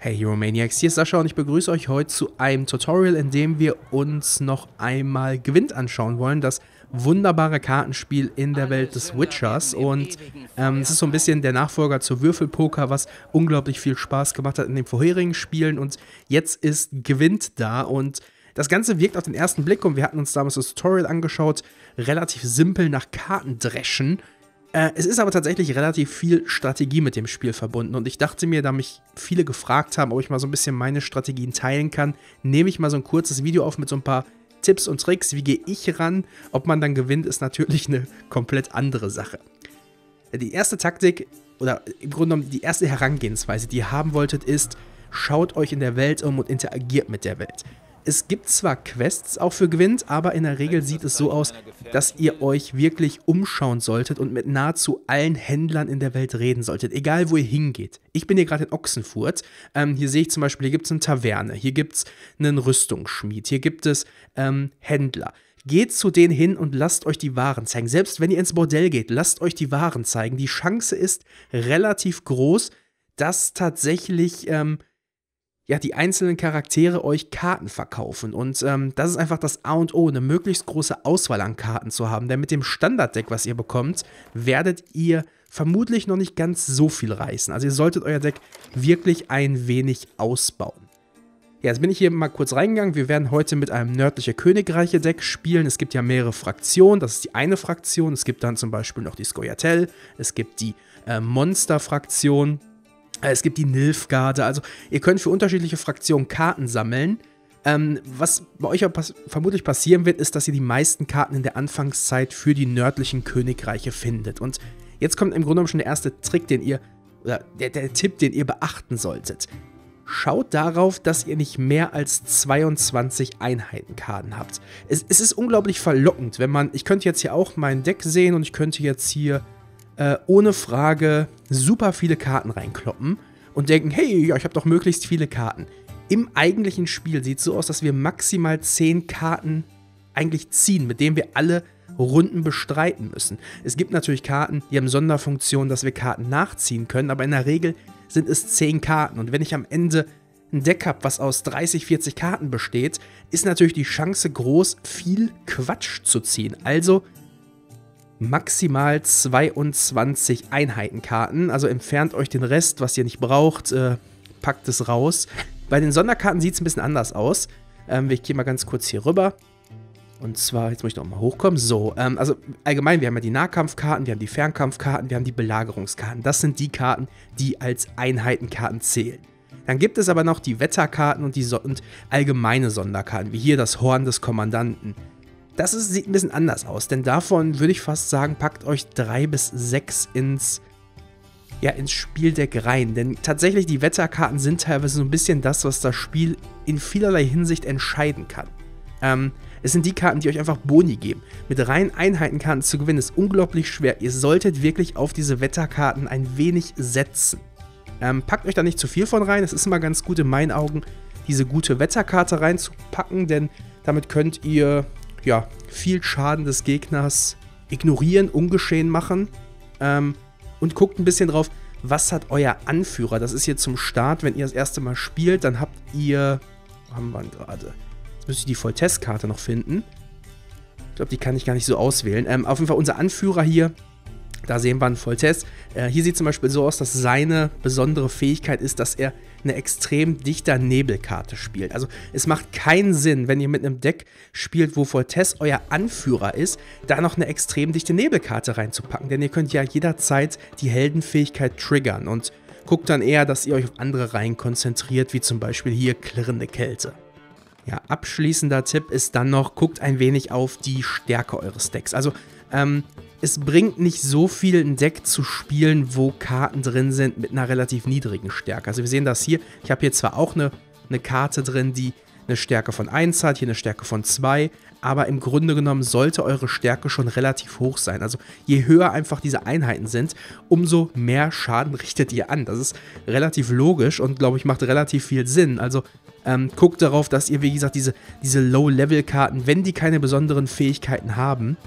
Hey Hero Maniacs, hier ist Sascha und ich begrüße euch heute zu einem Tutorial, in dem wir uns noch einmal Gwent anschauen wollen, das wunderbare Kartenspiel in der Welt des Witchers. Und es ist so ein bisschen der Nachfolger zu Würfelpoker, was unglaublich viel Spaß gemacht hat in den vorherigen Spielen, und jetzt ist Gwent da und das Ganze wirkt auf den ersten Blick, und wir hatten uns damals das Tutorial angeschaut, relativ simpel nach Kartendreschen. Es ist aber tatsächlich relativ viel Strategie mit dem Spiel verbunden, und ich dachte mir, da mich viele gefragt haben, ob ich mal so ein bisschen meine Strategien teilen kann, nehme ich mal so ein kurzes Video auf mit so ein paar Tipps und Tricks, wie gehe ich ran. Ob man dann gewinnt, ist natürlich eine komplett andere Sache. Die erste Taktik, oder im Grunde genommen die erste Herangehensweise, die ihr haben wolltet, ist, schaut euch in der Welt um und interagiert mit der Welt. Es gibt zwar Quests auch für Gwent, aber in der Regel sieht es so aus, dass ihr euch wirklich umschauen solltet und mit nahezu allen Händlern in der Welt reden solltet, egal wo ihr hingeht. Ich bin hier gerade in Ochsenfurt, hier sehe ich zum Beispiel, hier gibt es eine Taverne, hier gibt es einen Rüstungsschmied, hier gibt es Händler. Geht zu denen hin und lasst euch die Waren zeigen. Selbst wenn ihr ins Bordell geht, lasst euch die Waren zeigen. Die Chance ist relativ groß, dass tatsächlich die einzelnen Charaktere euch Karten verkaufen, und das ist einfach das A und O, eine möglichst große Auswahl an Karten zu haben, denn mit dem Standarddeck, was ihr bekommt, werdet ihr vermutlich noch nicht ganz so viel reißen. Also ihr solltet euer Deck wirklich ein wenig ausbauen. Ja, jetzt bin ich hier mal kurz reingegangen. Wir werden heute mit einem nördliche Königreiche Deck spielen. Es gibt ja mehrere Fraktionen, das ist die eine Fraktion, es gibt dann zum Beispiel noch die Scoia'tael, es gibt die Monster-Fraktion. Es gibt die Nilfgaard, also ihr könnt für unterschiedliche Fraktionen Karten sammeln. Was bei euch vermutlich passieren wird, ist, dass ihr die meisten Karten in der Anfangszeit für die nördlichen Königreiche findet. Und jetzt kommt im Grunde genommen schon der erste Trick, den ihr, oder der Tipp, den ihr beachten solltet. Schaut darauf, dass ihr nicht mehr als 22 Einheitenkarten habt. Es ist unglaublich verlockend, wenn man, ich könnte jetzt hier auch mein Deck sehen und ich könnte jetzt hier ohne Frage super viele Karten reinkloppen und denken, hey, ja, ich habe doch möglichst viele Karten. Im eigentlichen Spiel sieht es so aus, dass wir maximal 10 Karten eigentlich ziehen, mit denen wir alle Runden bestreiten müssen. Es gibt natürlich Karten, die haben Sonderfunktionen, dass wir Karten nachziehen können, aber in der Regel sind es 10 Karten. Und wenn ich am Ende ein Deck habe, was aus 30, 40 Karten besteht, ist natürlich die Chance groß, viel Quatsch zu ziehen. Also maximal 22 Einheitenkarten, also entfernt euch den Rest, was ihr nicht braucht, packt es raus. Bei den Sonderkarten sieht es ein bisschen anders aus. Ich gehe mal ganz kurz hier rüber. Und zwar, jetzt muss ich noch mal hochkommen. So, also allgemein, wir haben ja die Nahkampfkarten, wir haben die Fernkampfkarten, wir haben die Belagerungskarten. Das sind die Karten, die als Einheitenkarten zählen. Dann gibt es aber noch die Wetterkarten und und allgemeine Sonderkarten, wie hier das Horn des Kommandanten. Das sieht ein bisschen anders aus, denn davon würde ich fast sagen, packt euch 3 bis 6 ins Spieldeck rein. Denn tatsächlich, die Wetterkarten sind teilweise so ein bisschen das, was das Spiel in vielerlei Hinsicht entscheiden kann. Es sind die Karten, die euch einfach Boni geben. Mit reinen Einheitenkarten zu gewinnen, ist unglaublich schwer. Ihr solltet wirklich auf diese Wetterkarten ein wenig setzen. Packt euch da nicht zu viel von rein. Es ist immer ganz gut, in meinen Augen, diese gute Wetterkarte reinzupacken, denn damit könnt ihr viel Schaden des Gegners ignorieren, ungeschehen machen, und guckt ein bisschen drauf, was hat euer Anführer. Das ist hier zum Start, wenn ihr das erste Mal spielt, dann habt ihr, wo haben wir gerade, jetzt müsste ich die Voltes-Karte noch finden, ich glaube, die kann ich gar nicht so auswählen, auf jeden Fall unser Anführer hier, da sehen wir einen Voltes, hier sieht es zum Beispiel so aus, dass seine besondere Fähigkeit ist, dass er eine extrem dichter Nebelkarte spielt. Also es macht keinen Sinn, wenn ihr mit einem Deck spielt, wo Voltes euer Anführer ist, da noch eine extrem dichte Nebelkarte reinzupacken, denn ihr könnt ja jederzeit die Heldenfähigkeit triggern, und guckt dann eher, dass ihr euch auf andere Reihen konzentriert, wie zum Beispiel hier klirrende Kälte. Ja, abschließender Tipp ist dann noch, guckt ein wenig auf die Stärke eures Decks. Also es bringt nicht so viel, ein Deck zu spielen, wo Karten drin sind mit einer relativ niedrigen Stärke. Also wir sehen das hier, ich habe hier zwar auch eine Karte drin, die eine Stärke von 1 hat, hier eine Stärke von 2, aber im Grunde genommen sollte eure Stärke schon relativ hoch sein. Also je höher einfach diese Einheiten sind, umso mehr Schaden richtet ihr an. Das ist relativ logisch und, glaube ich, macht relativ viel Sinn. Also guckt darauf, dass ihr, wie gesagt, diese Low-Level-Karten, wenn die keine besonderen Fähigkeiten haben,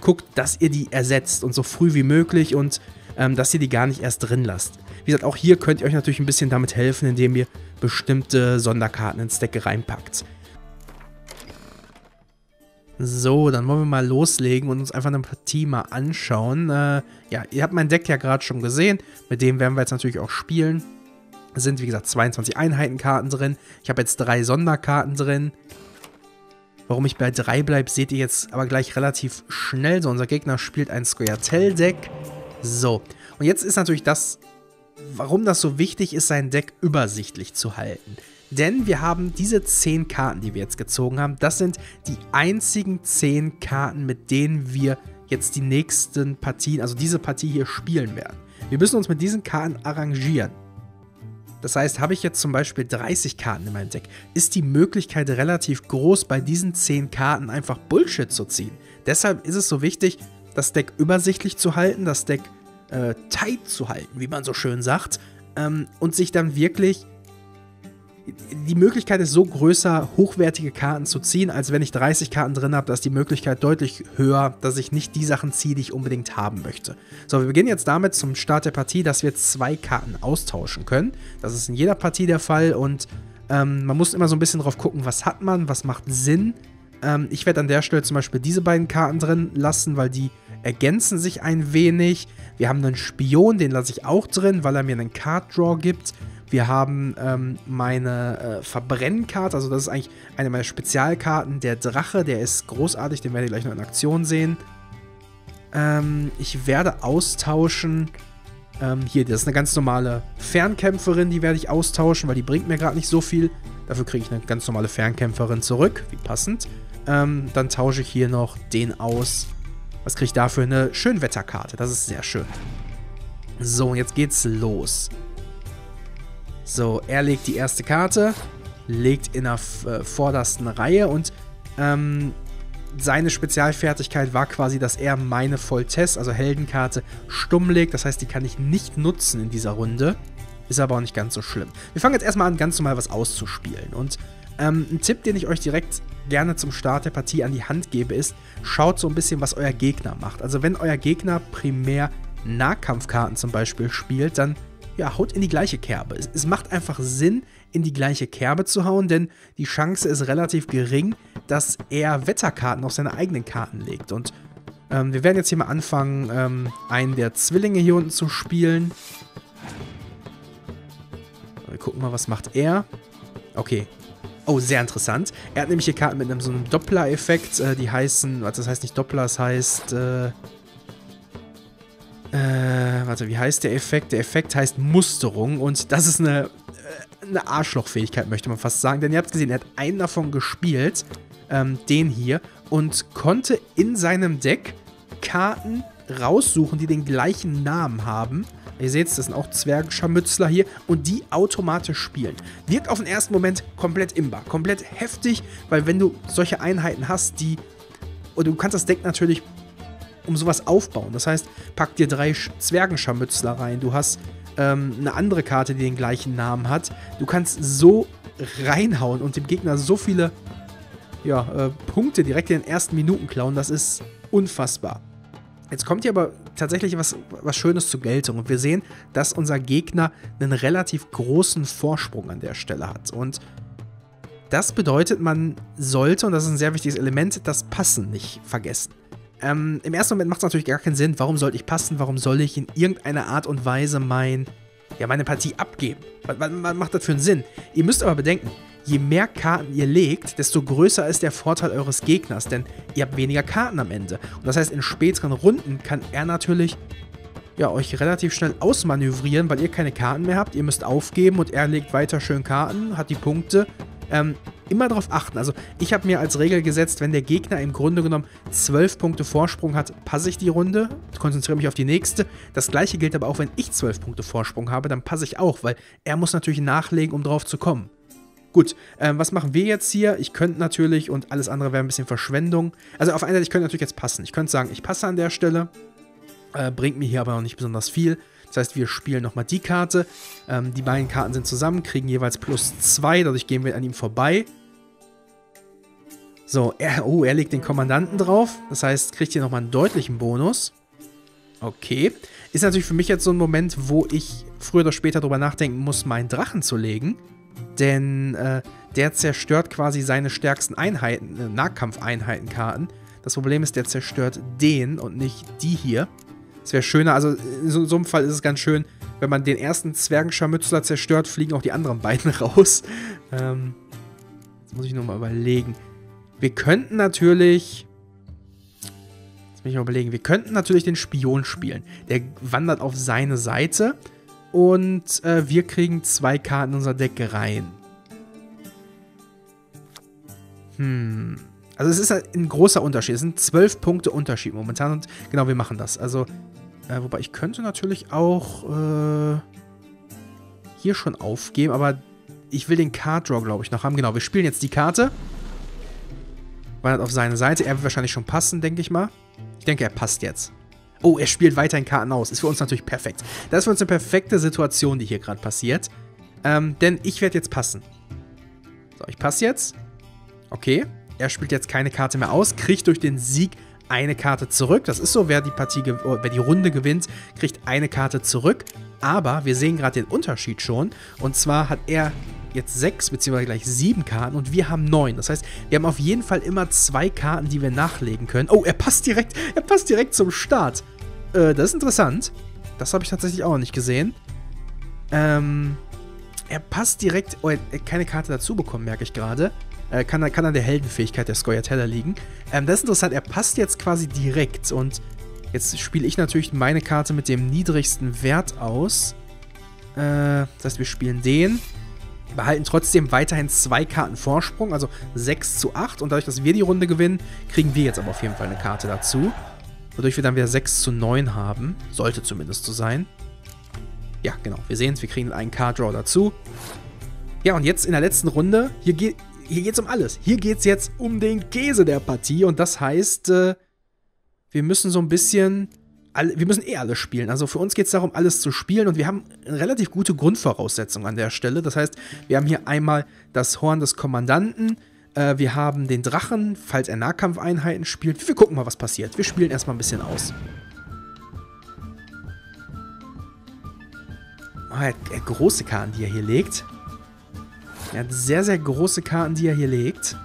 guckt, dass ihr die ersetzt, und so früh wie möglich, und dass ihr die gar nicht erst drin lasst. Wie gesagt, auch hier könnt ihr euch natürlich ein bisschen damit helfen, indem ihr bestimmte Sonderkarten ins Deck reinpackt. So, dann wollen wir mal loslegen und uns einfach eine Partie mal anschauen. Ja, ihr habt mein Deck ja gerade schon gesehen. Mit dem werden wir jetzt natürlich auch spielen. Es sind, wie gesagt, 22 Einheitenkarten drin. Ich habe jetzt 3 Sonderkarten drin. Warum ich bei 3 bleibe, seht ihr jetzt aber gleich relativ schnell. So, unser Gegner spielt ein Scoia'tael-Deck. So, und jetzt ist natürlich das, warum das so wichtig ist, sein Deck übersichtlich zu halten. Denn wir haben diese 10 Karten, die wir jetzt gezogen haben, das sind die einzigen 10 Karten, mit denen wir jetzt die nächsten Partien, also diese Partie hier spielen werden. Wir müssen uns mit diesen Karten arrangieren. Das heißt, habe ich jetzt zum Beispiel 30 Karten in meinem Deck, ist die Möglichkeit relativ groß, bei diesen 10 Karten einfach Bullshit zu ziehen. Deshalb ist es so wichtig, das Deck übersichtlich zu halten, das Deck tight zu halten, wie man so schön sagt, und sich dann wirklich... Die Möglichkeit ist so größer, hochwertige Karten zu ziehen, als wenn ich 30 Karten drin habe, dass die Möglichkeit deutlich höher, dass ich nicht die Sachen ziehe, die ich unbedingt haben möchte. So, wir beginnen jetzt damit zum Start der Partie, dass wir 2 Karten austauschen können. Das ist in jeder Partie der Fall und man muss immer so ein bisschen drauf gucken, was hat man, was macht Sinn. Ich werde an der Stelle zum Beispiel diese beiden Karten drin lassen, weil die ergänzen sich ein wenig. Wir haben einen Spion, den lasse ich auch drin, weil er mir einen Card Draw gibt. Wir haben meine Verbrennkarte, also das ist eigentlich eine meiner Spezialkarten. Der Drache, der ist großartig, den werdet ihr gleich noch in Aktion sehen. Ich werde austauschen, hier, das ist eine ganz normale Fernkämpferin, die werde ich austauschen, weil die bringt mir gerade nicht so viel. Dafür kriege ich eine ganz normale Fernkämpferin zurück, wie passend. Dann tausche ich hier noch den aus. Was kriege ich dafür? Eine Schönwetterkarte, das ist sehr schön. So, und jetzt geht's los. So, er legt die erste Karte, legt in der vordersten Reihe und seine Spezialfertigkeit war quasi, dass er meine Voltes, also Heldenkarte, stumm legt. Das heißt, die kann ich nicht nutzen in dieser Runde. Ist aber auch nicht ganz so schlimm. Wir fangen jetzt erstmal an, ganz normal was auszuspielen. Und ein Tipp, den ich euch direkt gerne zum Start der Partie an die Hand gebe, ist, schaut so ein bisschen, was euer Gegner macht. Also wenn euer Gegner primär Nahkampfkarten zum Beispiel spielt, dann... Ja, haut in die gleiche Kerbe. Es macht einfach Sinn, in die gleiche Kerbe zu hauen, denn die Chance ist relativ gering, dass er Wetterkarten auf seine eigenen Karten legt. Und wir werden jetzt hier mal anfangen, einen der Zwillinge hier unten zu spielen. Wir gucken mal, was macht er. Okay. Oh, sehr interessant. Er hat nämlich hier Karten mit einem, so einem Doppler-Effekt. Die heißen, also das heißt nicht Doppler, das heißt... warte, wie heißt der Effekt? Der Effekt heißt Musterung und das ist eine Arschlochfähigkeit, möchte man fast sagen. Denn ihr habt gesehen, er hat einen davon gespielt, den hier, und konnte in seinem Deck Karten raussuchen, die den gleichen Namen haben. Ihr seht es, das sind auch Zwergenscharmützler hier und die automatisch spielen. Wirkt auf den ersten Moment komplett imbar, komplett heftig, weil wenn du solche Einheiten hast, die... Und du kannst das Deck natürlich... um sowas aufbauen. Das heißt, pack dir 3 Zwergenscharmützler rein. Du hast eine andere Karte, die den gleichen Namen hat. Du kannst so reinhauen und dem Gegner so viele Punkte direkt in den ersten Minuten klauen. Das ist unfassbar. Jetzt kommt hier aber tatsächlich was Schönes zur Geltung. Und wir sehen, dass unser Gegner einen relativ großen Vorsprung an der Stelle hat. Und das bedeutet, man sollte, und das ist ein sehr wichtiges Element, das Passen nicht vergessen. Im ersten Moment macht es natürlich gar keinen Sinn, warum sollte ich passen, warum soll ich in irgendeiner Art und Weise meine Partie abgeben? Was macht das für einen Sinn? Ihr müsst aber bedenken, je mehr Karten ihr legt, desto größer ist der Vorteil eures Gegners, denn ihr habt weniger Karten am Ende. Und das heißt, in späteren Runden kann er natürlich euch relativ schnell ausmanövrieren, weil ihr keine Karten mehr habt, ihr müsst aufgeben und er legt weiter schön Karten, hat die Punkte. Immer darauf achten. Also ich habe mir als Regel gesetzt, wenn der Gegner im Grunde genommen 12 Punkte Vorsprung hat, passe ich die Runde, konzentriere mich auf die nächste. Das gleiche gilt aber auch, wenn ich 12 Punkte Vorsprung habe, dann passe ich auch, weil er muss natürlich nachlegen, um drauf zu kommen. Gut, was machen wir jetzt hier? Ich könnte natürlich, und alles andere wäre ein bisschen Verschwendung. Also auf einer Seite, ich könnte natürlich jetzt passen. Ich könnte sagen, ich passe an der Stelle, bringt mir hier aber noch nicht besonders viel. Das heißt, wir spielen nochmal die Karte. Die beiden Karten sind zusammen, kriegen jeweils +2. Dadurch gehen wir an ihm vorbei. So, er legt den Kommandanten drauf. Das heißt, kriegt hier nochmal einen deutlichen Bonus. Okay. Ist natürlich für mich jetzt so ein Moment, wo ich früher oder später drüber nachdenken muss, meinen Drachen zu legen. Denn der zerstört quasi seine stärksten Einheiten, Nahkampfeinheitenkarten. Das Problem ist, der zerstört den und nicht die hier. Es wäre schöner, also in so einem Fall ist es ganz schön, wenn man den ersten Zwergenscharmützler zerstört, fliegen auch die anderen beiden raus. Jetzt muss ich nochmal überlegen. Wir könnten natürlich... Jetzt muss ich mal überlegen. Wir könnten natürlich den Spion spielen. Der wandert auf seine Seite und wir kriegen 2 Karten in unser Deck rein. Also es ist halt ein großer Unterschied. Es sind 12 Punkte Unterschied momentan. Und genau, wir machen das. Also... wobei ich könnte natürlich auch hier schon aufgeben, aber ich will den Card Draw, glaube ich, noch haben. Genau, wir spielen jetzt die Karte. Wandert auf seine Seite. Er wird wahrscheinlich schon passen, denke ich mal. Ich denke, er passt jetzt. Oh, er spielt weiterhin Karten aus. Ist für uns natürlich perfekt. Das ist für uns eine perfekte Situation, die hier gerade passiert. Denn ich werde jetzt passen. So, ich passe jetzt. Okay. Er spielt jetzt keine Karte mehr aus. Kriegt durch den Sieg eine Karte zurück. Das ist so, wer die Runde gewinnt, kriegt eine Karte zurück. Aber wir sehen gerade den Unterschied schon. Und zwar hat er jetzt 6 bzw. gleich 7 Karten und wir haben 9. Das heißt, wir haben auf jeden Fall immer 2 Karten, die wir nachlegen können. Oh, er passt direkt zum Start. Das ist interessant. Das habe ich tatsächlich auch noch nicht gesehen. Er passt direkt... Oh, er hat keine Karte dazu bekommen, merke ich gerade. Kann an der Heldenfähigkeit der Scoia'tael liegen. Das ist interessant, er passt jetzt quasi direkt. Und jetzt spiele ich natürlich meine Karte mit dem niedrigsten Wert aus. Das heißt, wir spielen den. Behalten trotzdem weiterhin 2 Karten Vorsprung, also 6:8. Und dadurch, dass wir die Runde gewinnen, kriegen wir jetzt aber auf jeden Fall eine Karte dazu. Wodurch wir dann wieder 6:9 haben. Sollte zumindest so sein. Ja, genau. Wir sehen es, wir kriegen einen Card Draw dazu. Ja, und jetzt in der letzten Runde, hier geht es um alles. Hier geht es jetzt um den Käse der Partie. Und das heißt, wir müssen so ein bisschen... Wir müssen eh alles spielen. Also für uns geht es darum, alles zu spielen. Und wir haben eine relativ gute Grundvoraussetzung an der Stelle. Das heißt, wir haben hier einmal das Horn des Kommandanten. Wir haben den Drachen, falls er Nahkampfeinheiten spielt. Wir gucken mal, was passiert. Wir spielen erstmal ein bisschen aus. Oh, er hat große Karten, die er hier legt. Er hat sehr, sehr große Karten, die er hier legt.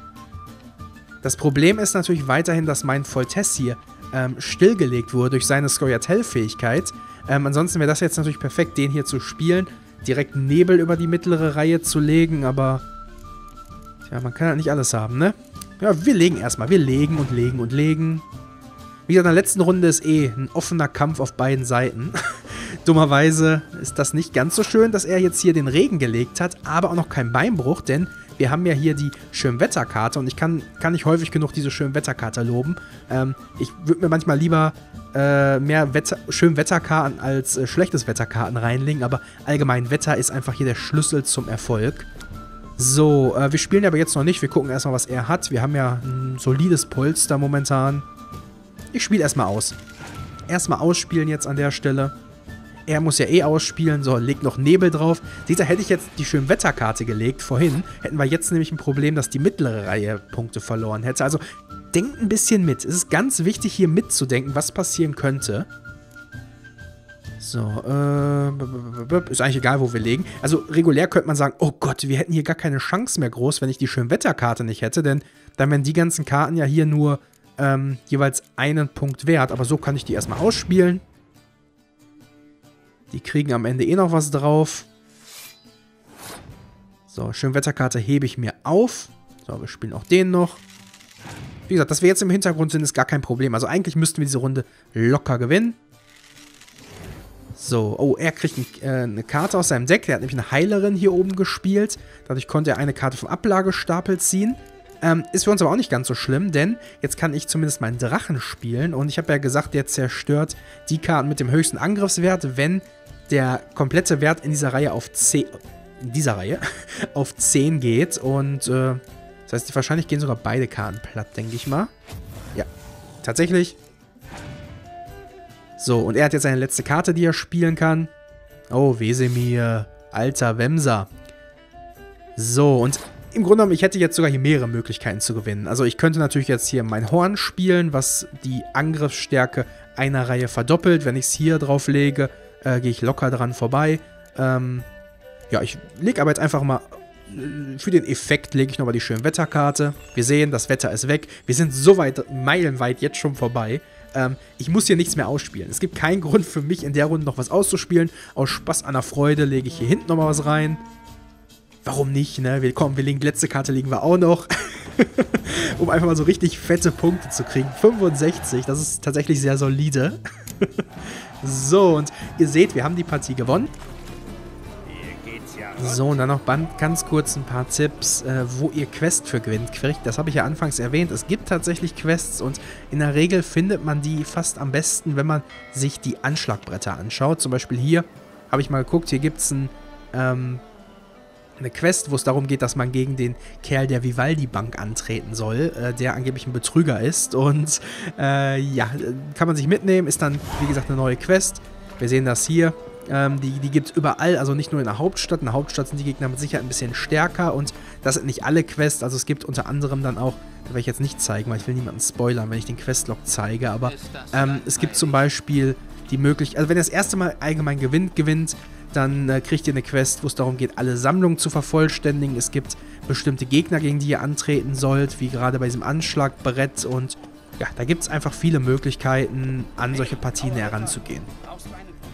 Das Problem ist natürlich weiterhin, dass mein Voltes hier stillgelegt wurde durch seine Scoia'tael-Fähigkeit. Ansonsten wäre das jetzt natürlich perfekt, den hier zu spielen. Direkt Nebel über die mittlere Reihe zu legen, aber... Tja, man kann halt nicht alles haben, ne? Ja, wir legen erstmal. Wir legen und legen und legen. Wie gesagt, in der letzten Runde ist eh ein offener Kampf auf beiden Seiten. Dummerweise ist das nicht ganz so schön, dass er jetzt hier den Regen gelegt hat, aber auch noch kein Beinbruch, denn wir haben ja hier die Schönwetterkarte und ich kann nicht häufig genug diese Schönwetterkarte loben. Ich würde mir manchmal lieber mehr Schönwetterkarten als schlechtes Wetterkarten reinlegen, aber allgemein Wetter ist einfach hier der Schlüssel zum Erfolg. So, wir spielen aber jetzt noch nicht, wir gucken erstmal, was er hat. Wir haben ja ein solides Polster momentan. Ich spiele erstmal aus. Erstmal ausspielen jetzt an der Stelle. Er muss ja eh ausspielen, so, legt noch Nebel drauf. Seht ihr, hätte ich jetzt die Schönwetterkarte gelegt vorhin, hätten wir jetzt nämlich ein Problem, dass die mittlere Reihe Punkte verloren hätte. Also, denkt ein bisschen mit. Es ist ganz wichtig, hier mitzudenken, was passieren könnte. So, ist eigentlich egal, wo wir legen. Also, regulär könnte man sagen, oh Gott, wir hätten hier gar keine Chance mehr groß, wenn ich die Schönwetterkarte nicht hätte, denn dann wären die ganzen Karten ja hier nur jeweils einen Punkt wert. Aber so kann ich die erstmal ausspielen. Die kriegen am Ende eh noch was drauf. So, Schönwetterkarte hebe ich mir auf. So, wir spielen auch den noch. Wie gesagt, dass wir jetzt im Hintergrund sind, ist gar kein Problem. Also eigentlich müssten wir diese Runde locker gewinnen. So, oh, er kriegt eine Karte aus seinem Deck. Der hat nämlich eine Heilerin hier oben gespielt. Dadurch konnte er eine Karte vom Ablagestapel ziehen. Ist für uns aber auch nicht ganz so schlimm, denn jetzt kann ich zumindest meinen Drachen spielen. Und ich habe ja gesagt, der zerstört die Karten mit dem höchsten Angriffswert, wenn... der komplette Wert in dieser Reihe auf 10, geht. Und das heißt, wahrscheinlich gehen sogar beide Karten platt, denke ich mal. Ja, tatsächlich. So, und er hat jetzt seine letzte Karte, die er spielen kann. Oh, Wesemir, alter Wemser. So, und im Grunde genommen, ich hätte jetzt sogar hier mehrere Möglichkeiten zu gewinnen. Also ich könnte natürlich jetzt hier mein Horn spielen, was die Angriffsstärke einer Reihe verdoppelt. Wenn ich es hier drauf lege, gehe ich locker dran vorbei. Ja, ich lege aber jetzt einfach mal, für den Effekt lege ich nochmal die schöne Wetterkarte. Wir sehen, das Wetter ist weg. Wir sind so weit, meilenweit jetzt schon vorbei. Ich muss hier nichts mehr ausspielen. Es gibt keinen Grund für mich, in der Runde noch was auszuspielen. Aus Spaß an der Freude lege ich hier hinten nochmal was rein. Warum nicht, ne? Wir legen letzte Karte, legen wir auch noch. Um einfach mal so richtig fette Punkte zu kriegen. 65, das ist tatsächlich sehr solide. So, und ihr seht, wir haben die Partie gewonnen. So, und dann noch ganz kurz ein paar Tipps, wo ihr Quests für gewinnt kriegt. Das habe ich ja anfangs erwähnt. Es gibt tatsächlich Quests und in der Regel findet man die fast am besten, wenn man sich die Anschlagbretter anschaut. Zum Beispiel hier habe ich mal geguckt, hier gibt es ein... eine Quest, wo es darum geht, dass man gegen den Kerl der Vivaldi-Bank antreten soll, der angeblich ein Betrüger ist. Und ja, kann man sich mitnehmen, ist dann, wie gesagt, eine neue Quest. Wir sehen das hier. Die gibt es überall, also nicht nur in der Hauptstadt. In der Hauptstadt sind die Gegner mit Sicherheit ein bisschen stärker und das sind nicht alle Quests. Also es gibt unter anderem dann auch, das werde ich jetzt nicht zeigen, weil ich will niemanden spoilern, wenn ich den Questlog zeige, aber es gibt zum Beispiel die Möglichkeit, also wenn ihr das erste Mal allgemein gewinnt, dann kriegt ihr eine Quest, wo es darum geht, alle Sammlungen zu vervollständigen. Es gibt bestimmte Gegner, gegen die ihr antreten sollt, wie gerade bei diesem Anschlagbrett. Und ja, da gibt es einfach viele Möglichkeiten, an solche Partien heranzugehen.